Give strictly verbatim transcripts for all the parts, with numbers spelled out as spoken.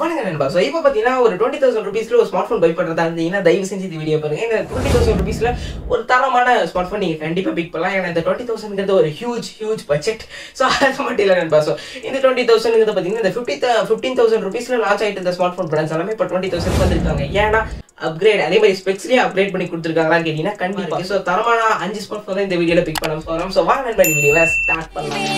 வணக்கம் நண்பா. ஸோ இப்போ பார்த்தீங்கன்னா ஒரு டுவெண்ட்டி தௌசண்ட் ருபீஸில் ஒரு ஸ்மார்ட் ஃபோன் பை பண்ணுறதா இருந்தீங்கன்னா தயவு செஞ்சு இந்த வீடியோ பாருங்கள். இந்த டுவெண்ட்டி தௌசண்ட் ருபீஸில் ஒரு தரமான ஸ்மார்ட் ஃபோன் நீங்கள் கண்டிப்பாக பிக் பண்ணலாம். ஏன்னா இந்த டுவெண்ட்டி தௌசண்ட்ங்கிறது ஒரு ஹியூஜ் ஹியூஜ் பட்ஜெட். ஸோ அது மட்டும் இல்லை நண்பா. ஸோ இந்த டுவெண்ட்டி தௌசண்ட்ங்கிறது பார்த்தீங்கன்னா இந்த ஃபிஃப்டி ஃபிஃப்டீன் தௌசண்ட் ருபீஸில் லான்ச் ஆகிட்டு இந்த ஸ்மார்ட் ஃபோன் பிராண்ட்ஸ் எல்லாமே இப்போ டுவெண்ட்டி தௌசண்ட் வந்துருக்காங்க. ஏன்னா அப்கிரேட் அதே மாதிரி ஸ்பெக்ஸ்லேயே அப்கிரேட் பண்ணி கொடுத்துருக்காங்களான்னு கேட்டிங்கன்னா கண்டிப்பாக. ஸோ தரமான அஞ்சு ஸ்மார்ட் ஃபோன் தான் இந்த வீடியோவில் பிக் பண்ண போகிறோம். ஸோ வாங்க நண்பா இந்த வீடியோவை ஸ்டார்ட் பண்ணலாம்.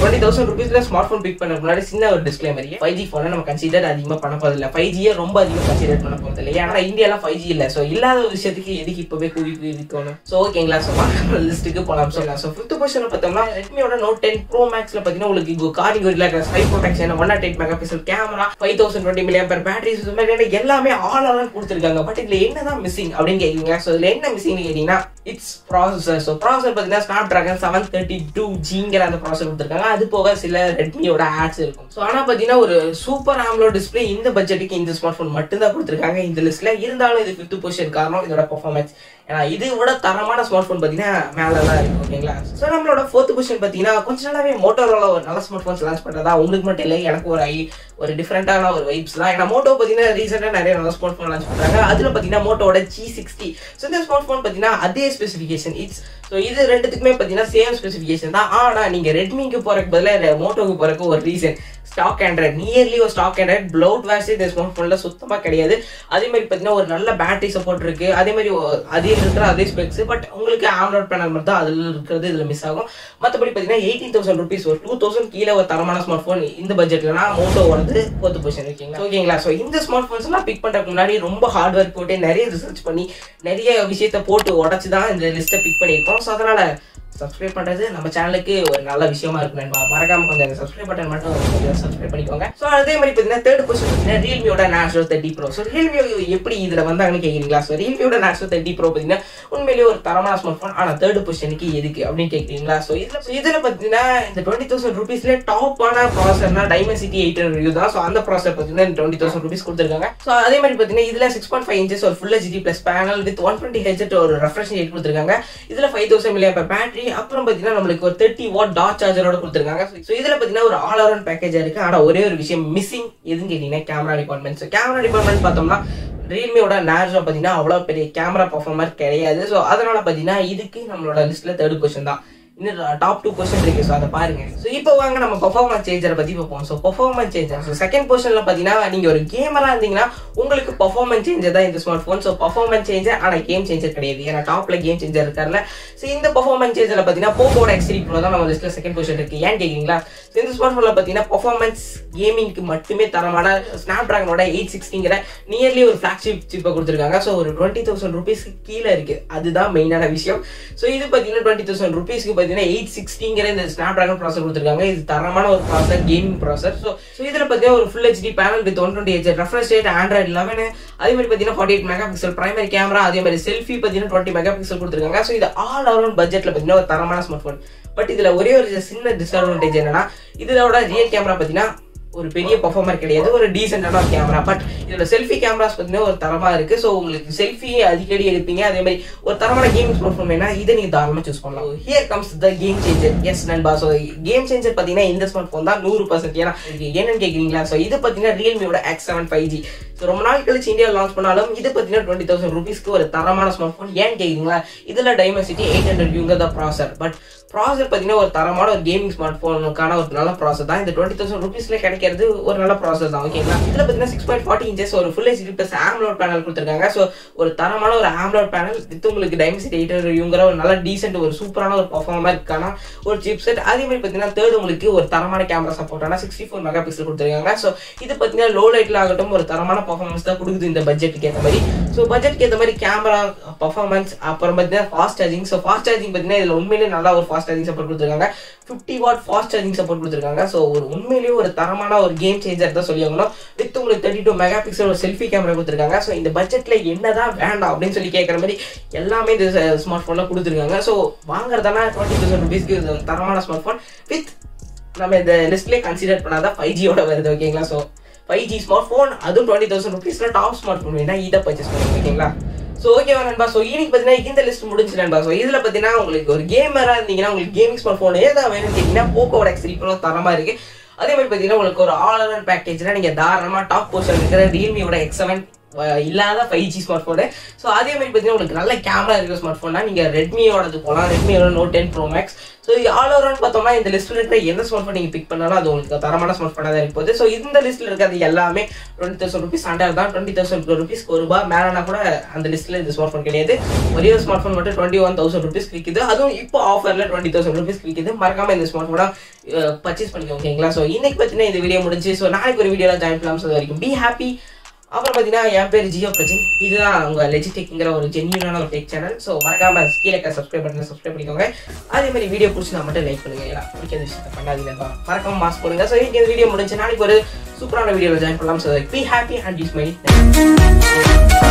டுவெண்ட்டி தௌசண்ட் ருபீஸ்ல ஸ்மார்ட் ஃபோன் பிக் பண்ண முன்னாடி சின்ன ஒரு டிஸ்க்ளைமர், ஃபைவ் ஜி ஃபோனை நம்ம கன்சிடர் அதிகமாக பண்ண போதில்ல, ஃபைவ் ஜியை ரொம்ப அதிகமாக கன்சிடர் பண்ண போதில்லை. ஏன்னா இந்தியாலாம் ஃபைவ் ஜி இல்லை. ஸோ இல்லாத ஒரு விஷயத்துக்கு எதுக்கு இப்போவே கூவி இருக்கணும். ஸோ ஓகேங்களா, ஸோ வாங்க லிஸ்ட்டுக்கு போகலாம். சொல்லலாம். ஸோ ஃபிஃப்த் பொசிஷனில் பார்த்தோம்னா ரெட்மியோட நோட் டென் ப்ரோ மேக்ஸில் பார்த்தீங்கன்னா உங்களுக்கு corning gorilla glass five protection one nought eight mega pixel camera five thousand twenty milliampere batteries இந்த மாதிரி எல்லாமே ஆல் ஆல் கொடுத்துருக்காங்க. பட் இதில் என்ன தான் மிஸ்ஸிங் அப்படின்னு கேட்குறீங்க. ஸோ இதில் என்ன மிஸ்ஸிங்னு கேட்டிங்கன்னா இட்ஸ் ப்ராசஸர். ஸோ ப்ராசஸர் பார்த்தீங்கன்னா ஸ்னாப்ட்ராகன் செவன் தேர்ட்டி டூ ஜிங்கிற அந்த ப்ராசஸர் கொடுத்துருக்காங்க. அது போக சில ரெட்மியோட ஆட்ஸ் இருக்கும். ஸோ ஆனால் பார்த்தீங்கன்னா ஒரு சூப்பர் ஆம்லோ டிஸ்பிளே இந்த பட்ஜெட்டுக்கு இந்த ஸ்மார்ட் ஃபோன் மட்டும்தான் கொடுத்துருக்காங்க இந்த லிஸ்ட்ல. இருந்தாலும் இது ஃபிஃப்த் பொசிஷன் காரணம் இதோட பர்ஃபார்மன்ஸ். ஏன்னா இது விட தரமான ஸ்மார்ட் ஃபோன் பார்த்தீங்கன்னா மேலே தான் இருக்கும். ஓகேங்களா, ஸோ நம்மளோட ஃபோர்த் பொசிஷன் பார்த்தீங்கன்னா கொஞ்ச நாளாவே மோட்டோரோலா ஒரு நல்ல ஸ்மார்ட் ஃபோன்ஸ் லான்ச் பண்ணுறதா உங்களுக்கு மட்டும் இல்லை, எனக்கு ஒரு ஐ ஒரு டிஃப்ரெண்டான ஒரு வைப்ஸ் தான். ஏன்னா மோட்டோ பார்த்தீங்கன்னா ரீசெண்டாக நிறைய நல்ல ஸ்மார்ட் ஃபோன் லான்ச் பண்ணுறாங்க. அதில் பார்த்தீங்கன்னா மோட்டோட ஜி சிக்ஸ்டி. ஸோ இந்த ஸ்மார்ட் ஃபோன் பார்த்தீங்கன்னா அதே ஸ்பெசிஃபிகேஷன் இட்ஸ். ஸோ இது ரெண்டுத்துக்குமே பார்த்தீங்கன்னா சேம் ஸ்பெசிஃபிகேஷன் தான். ஆனால் நீங்கள் ரெட்மிக்கு போகிறக்கு பதிலாக மோட்டோக்கு போகிறக்கு ஒரு ரீசன் ஸ்டாக் ஆண்ட்ராய்ட், நியர்லி ஒரு ஸ்டாக் ஆண்ட்ராய்ட் ப்ளவுட் வேர்ஸ் இந்த ஸ்மார்ட் ஃபோனில் சுத்தமாக கிடையாது. அதே மாதிரி பார்த்தீங்கன்னா ஒரு நல்ல பேட்டரி சப்போர்ட் இருக்குது. அதே மாதிரி அதே இருக்கிற அதே ஸ்பெக்ஸ், பட் உங்களுக்கு ஆண்ட்ராய்ட் பேனல் மட்டும் தான் அதில் இருக்கிறது இதில் மிஸ் ஆகும். மற்றபடி பார்த்தீங்கன்னா எயிட்டீன் தௌசண்ட் ருபீஸ் ஒரு டூ தௌசண்ட் கீழே ஒரு தரமான ஸ்மார்ட் ஃபோன் இந்த பட்ஜெட்லனா மோட்டோ வந்து ஃபோர்த்து பொசிஷன் இருக்கீங்க. ஓகேங்களா, ஸோ இந்த ஸ்மார்ட் ஃபோன்ஸ்லாம் பிக் பண்ணுறதுக்கு முன்னாடி ரொம்ப ஹார்ட் ஒர்க் போட்டு நிறைய ரிசர்ச் பண்ணி நிறைய விஷயத்தை போட்டு உடச்சி தான் இந்த லிஸ்ட்டை பிக் பண்ணியிருக்கோம். ஸோ அதனால் சப்ஸ்கிரைப் பண்ணுறது நம்ம சேனலுக்கு ஒரு நல்ல விஷயமா இருக்கு நண்பா. மறக்காம கொஞ்சம் சப்ஸ்கிரைப் பட்டன் மட்டும் கொஞ்சம் சப்ஸ்கிரைப் பண்ணிக்கோங்க. ஸோ அதே மாதிரி பார்த்தீங்கன்னா தேர்ட் பொசிஷன் பார்த்தீங்கன்னா ரியல்மியோட நாட்ஸோ தேர்ட்டி ப்ரோ. ஸோ ரியல்மியோ எப்படி இதில் வந்தாங்கன்னு கேட்குறீங்களா. ஸோ ரியல்மியோட நாட்ஸோ தேர்ட்டி ப்ரோ பார்த்தீங்கன்னா உண்மையிலேயே ஒரு தரமான ஸ்மார்ட் ஃபோன். ஆனால் தேர்ட் பொசிஷனுக்கு எதுக்கு அப்படின்னு கேட்குறீங்களா. ஸோ இதில் ஸோ இதில் பார்த்தீங்கன்னா இந்த டுவெண்ட்டி தௌசண்ட் ருபீஸ்ல டாப்பான ப்ராசர்னா டைமென்சிட்டி எயிட் ஹண்ட்ரட் தான். ஸோ அந்த ப்ராசர் பார்த்தீங்கன்னா இந்த டுவெண்ட்டி தௌசண்ட் ருபீஸ் கொடுத்துருக்காங்க. ஸோ அதே மாதிரி பார்த்தீங்கன்னா இதில் சிக்ஸ் பாயிண்ட் ஃபைவ் இன்ச்சஸ் ஒரு full HD plus panel with one twenty ஹெச்ட் ஒரு ரெஃப்ரெஷ் ரேட் கொடுத்துருக்காங்க. இதில் ஃபைவ் தௌசண்ட் மில்லியன் பேர் பேட்டரி, அப்புறம் பார்த்தீங்கன்னா நம்மளுக்கு ஒரு தேர்ட்டி வாட் டாட் சார்ஜரோட கொடுத்துருக்காங்க. ஸோ இதில் பார்த்தீங்கன்னா ஒரு ஆல் அரவுண்ட் பேக்கேஜாக இருக்குது. ஆனால் ஒரே ஒரு விஷயம் மிஸ்ஸிங் எதுன்னு கேட்டிங்கன்னா camera department. So camera department பார்த்தோம்னா ரியல்மியோட நாட்ஸோ பார்த்தீங்கன்னா அவ்வளோ பெரிய கேமரா பர்ஃபார்மர் கிடையாது. ஸோ அதனால் பார்த்தீங்கன்னா இதுக்கு நம்மளோட லிஸ்ட்டில் தேர்ட் பொசிஷன் தான். இன்னும் டாப் டூ பொசிஷன் இருக்குது. ஸோ அதை பாருங்கள். ஸோ இப்போ வாங்க நம்ம பர்ஃபார்மன்ஸ் சேஞ்சரை பற்றி பார்ப்போம். So performance changer so second பொசிஷனில் பார்த்தீங்கன்னா நீங்கள் ஒரு கேமராக இருந்தீங்கன்னா உங்களுக்கு பர்ஃபார்மன்ஸ் சேஞ்சர் தான் இந்த smart phone. So performance changer ஆனால் கேம் சேஞ்சர் கிடையாது. ஏன்னா டாப்பில் கேம் சேஞ்சர் இருக்கார்ல. ஸோ இந்த பர்ஃபார்மன்ஸ் சேஞ்சரில் பார்த்தீங்கன்னா போக்கோட எக்ஸ் த்ரீ ப்ரோ தான் நம்ம லிஸ்ட்டில் செகண்ட் பொசிஷன் இருக்குது. ஏன்னு கேட்குறீங்களா. ஸோ இந்த ஸ்மார்ட் ஃபோனில் பார்த்தீங்கன்னா பர்ஃபார்மன்ஸ் கேமிங்க்கு மட்டுமே தரமான ஸ்னாப்ட்ராகனோட எயிட் சிக்ஸ்டிங்கிற நியர்லி ஒரு ஃப்ளாக்ஷிப் சிப்பை கொடுத்துருக்காங்க. ஸோ ஒரு டுவெண்ட்டி தௌசண்ட் ருபீஸ்க்கு கீழே இருக்குது. அதுதான் மெயினான விஷயம். ஸோ இது பார்த்தீங்கன்னா டுவெண்ட்டி தௌசண்ட் ருபீஸ்க்கு எயிட் சிக்ஸ்டிங்கிற இந்த ஸ்னாப்ட்ராகன் ப்ராசர் கொடுத்துருக்காங்க. இது தரமான ஒரு ப்ராசர், கேமிங் ப்ராசர். ஸோ இதில் பார்த்தீங்கன்னா ஒரு full HD panel with one twenty ஹெச் ரெஃப்ரெஷ் ரேட், ஆண்ட்ராய்ட் லெவன், அதே மாதிரி பார்த்தீங்கன்னா forty eight mega pixel primary camera, அதே மாதிரி செல்ஃபி பார்த்தீங்கன்னா டுவெண்ட்டி மெகா பிக்சல் கொடுத்துருக்காங்க. ஸோ இது ஆல் அரவுண்ட் பட்ஜெட்டில் பார்த்தீங்கன்னா ஒரு தரமான ஸ்மார்ட் ஃபோன். பட் இதில் ஒரே ஒரு சின்ன டிஸ்அட்வான்டேஜ் என்னன்னா இதோட ரியல் கேமரா பார்த்தீங்கன்னா ஒரு பெரிய பர்ஃபார்மர் கிடையாது, ஒரு டீசென்டான ஒரு கேமரா. பட் இதோட செல்ஃபி கேமராஸ் பார்த்தீங்கன்னா ஒரு தரமாக இருக்குது. ஸோ உங்களுக்கு செல்ஃபியை அடிக்கடி எடுப்பீங்க. அதே மாதிரி ஒரு தரமான கேம் ஸ்மார்ட் ஃபோன் வேணா இதை நீங்கள் தாராளமாக சூஸ் பண்ணலாம். Here comes the game changer. Yes நண்பா, ஸோ கேம் சேஞ்சர் பார்த்தீங்கன்னா இந்த ஸ்மார்ட் ஃபோன் தான் நூறு பர்சன்ட். ஏன்னா என்னன்னு கேட்குறீங்களா. ஸோ இது பார்த்தீங்கன்னா ரியல்மியோட X seven five G. So ரொம்ப நாள் கழிச்சு இந்தியா லான்ச் பண்ணாலும் இது பார்த்தீங்கன்னா டுவெண்ட்டி தௌசண்ட் ருபீஸ்க்கு ஒரு தரமான ஸ்மார்ட் ஃபோன். ஏன்னு கேட்குறீங்களா. இதில் டைமென்சிட்டி எயிட் ஹண்ட்ரட் யூங்கிற ப்ராசர். பட் ப்ராசர் பார்த்தீங்கன்னா ஒரு தரமான ஒரு கேமிங் ஸ்மார்ட் ஃபோனுக்கான ஒரு நல்ல ப்ராசர் தான். இந்த டுவெண்ட்டி தௌசண்ட் ருபீஸில் கிடைக்கிறது ஒரு நல்ல ப்ராசர் தான். ஓகேங்களா. இதில் பார்த்தீங்கன்னா சிக்ஸ் பாயிண்ட் ஃபார்ட்டி இன்ச்சஸ் ஒரு full HD plus AMOLED panel கொடுத்துருக்காங்க. ஸோ ஒரு தரமான ஒரு ஆம்லோட் பேனல் வித் உங்களுக்கு டைமென்சிட்டி எயிட் ஹண்ட்ரட் யூங்கிற ஒரு நல்ல டீசென்ட் ஒரு சூப்பரான ஒரு பர்ஃபார்மர்க்கான ஒரு சிப் செட். அதே மாதிரி பார்த்தீங்கன்னா தேர்ட் உங்களுக்கு ஒரு தரமான கேமரா சப்போர்ட்டான சிக்ஸ்டி ஃபோர் மெகா பிக்சல் கொடுத்துருக்காங்க. ஸோ இது பார்த்தீங்கன்னா லோ லைட்டில் ஆகட்டும் ஒரு தரமான பர்ஃபார்மன்ஸ் தான் கொடுக்குது இந்த பட்ஜெட்டுக்கு ஏற்ற மாதிரி. ஸோ பட்ஜெட்டுக்கு ஏற்ற மாதிரி கேமரா பர்ஃபார்மன்ஸ், அப்புறம் பார்த்தீங்கன்னா fast charging. So fast charging பார்த்தீங்கன்னா இதில் உண்மையிலேயே நல்லா ஒரு ஃபாஸ்ட் சார்ஜிங் சப்போர்ட் கொடுத்துருக்காங்க. Fifty watt fast charging support கொடுத்துருக்காங்க. ஸோ ஒரு உண்மையிலேயே ஒரு தரமான ஒரு கேம் சேஞ்சர் தான் சொல்லி ஆகணும். வித் உங்களுக்கு தேர்ட்டி டூ மெகா பிக்சல் ஒரு செல்ஃபி கேமரா கொடுத்துருக்காங்க. ஸோ இந்த பட்ஜெட்டில் என்ன தான் வேண்டாம் அப்படின்னு சொல்லி கேட்குற மாதிரி எல்லாமே இந்த ஸ்மார்ட் ஃபோன்லாம் கொடுத்துருக்காங்க. ஸோ வாங்குறதானா டுவெண்ட்டி தௌசண்ட் ருபீஸ்க்கு ஒரு தரமான ஸ்மார்ட் ஃபோன் வித் நம்ம இந்த லிஸ்ட்லேயே கன்சிடர் பண்ணாதான் ஃபைவ் ஜியோட வருது. ஓகேங்களா. So five G smart phone அதுவும் டுவெண்ட்டி தௌசண்ட் ருபீஸில் டாப் ஸ்மார்ட் ஃபோன் வேணா இதை பர்ச்சேஸ் பண்ணுங்க. ஓகேங்களா. ஸோ ஓகே நண்பா, ஸோ இன்னைக்கு பார்த்தீங்கன்னா இந்த லிஸ்ட் முடிஞ்சு நண்பா. ஸோ இதில் பார்த்தீங்கன்னா உங்களுக்கு ஒரு கேமராக இருந்தீங்கன்னா உங்களுக்கு கேமிங் ஸ்மார்ட் ஃபோன் ஏதாவது வேணும்னு கேட்டிங்கன்னா போக்கோட எக்ஸ் த்ரீ ப்ரோ தரமாக இருக்குது. அதே மாதிரி பார்த்தீங்கன்னா உங்களுக்கு ஒரு ஆல் அரவுண்ட் பேக்கேஜ்னா நீங்கள் தாராளமாக டாப் போஸ்டில் இருக்கிற ரியல்மியோட எக்ஸ் செவன் இல்லாத five G smart phone. So அதே மாதிரி பார்த்தீங்கன்னா உங்களுக்கு நல்ல கேமரா இருக்கிற ஸ்மார்ட் ஃபோன்னா நீங்கள் ரெட்மியோடது போகலாம், ரெட்மியோட Note ten pro max. So இது ஆல் ஓவரான்னு பார்த்தோம்னா இந்த லிஸ்ட்டில் இருக்கிற எந்த ஸ்மார்ட் ஃபோன் நீங்கள் பிக் பண்ணாலும் அது உங்களுக்கு தரமான ஸ்மார்ட் ஃபோனாக தான் இருப்போது. ஸோ இந்த லிஸ்ட்டில் இருக்கிறது எல்லாமே டுவெண்ட்டி தௌசண்ட் ருபீஸ் அண்டர் தான். டுவெண்ட்டி தௌசண்ட் ருபீஸ்க்கு ஒரு ரூபா மேலானா கூட அந்த லிஸ்ட்டில் இந்த ஸ்மார்ட் ஃபோன் கிடையாது. ஒரே ஒரு ஸ்மார்ட் ஃபோன் மட்டும் டுவெண்ட்டி ஒன் தௌசண்ட் ருபீஸ் விற்கிது, அதுவும் இப்போ ஆஃபரில் டுவெண்ட்டி தௌசண்ட் ருபீஸ் விற்கிது. மறக்காமல் இந்த ஸ்மார்ட் ஃபோனை பர்ச்சேஸ் பண்ணிக்கோங்க ஓகேங்களா. ஸோ இன்னைக்கு பார்த்தீங்கன்னா இந்த வீடியோ முடிஞ்சு. ஸோ நாளைக்கு ஒரு வீடியோவில் ஜாயின் பண்ணலாம். ஸோ வரைக்கும் பி ஹாப்பி. அப்புறம் பார்த்தீங்கன்னா என் பேர் ஜியோ பிரஜன், இதுதான் அவங்க லெஜிட் டெக்ங்கிற ஒரு ஜென்யூனான ஒரு டெக் சேனல். ஸோ மறக்காம கீழே சப்ஸ்கிரைப் பண்ணுங்க, சப்ஸ்கிரைப் பண்ணிக்கோங்க. அதே மாதிரி வீடியோ பிடிச்சி நான் மட்டும் லைக் பண்ணுங்க, பிடிக்காத விஷயத்தை பண்ணாதீங்கப்பா, மறக்காம மாஸ்க் போடுங்க. ஸோ இந்த வீடியோ முடிஞ்சு, நாளைக்கு ஒரு சூப்பரான வீடியோவில் ஜாயின் பண்ணலாம். So be happy and use my